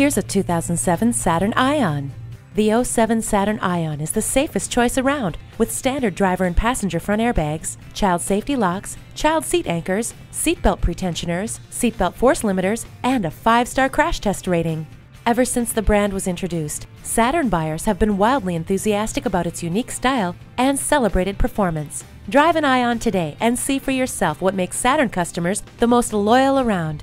Here's a 2007 Saturn ION. The 07 Saturn ION is the safest choice around, with standard driver and passenger front airbags, child safety locks, child seat anchors, seatbelt pretensioners, seatbelt force limiters, and a 5-star crash test rating. Ever since the brand was introduced, Saturn buyers have been wildly enthusiastic about its unique style and celebrated performance. Drive an ION today and see for yourself what makes Saturn customers the most loyal around.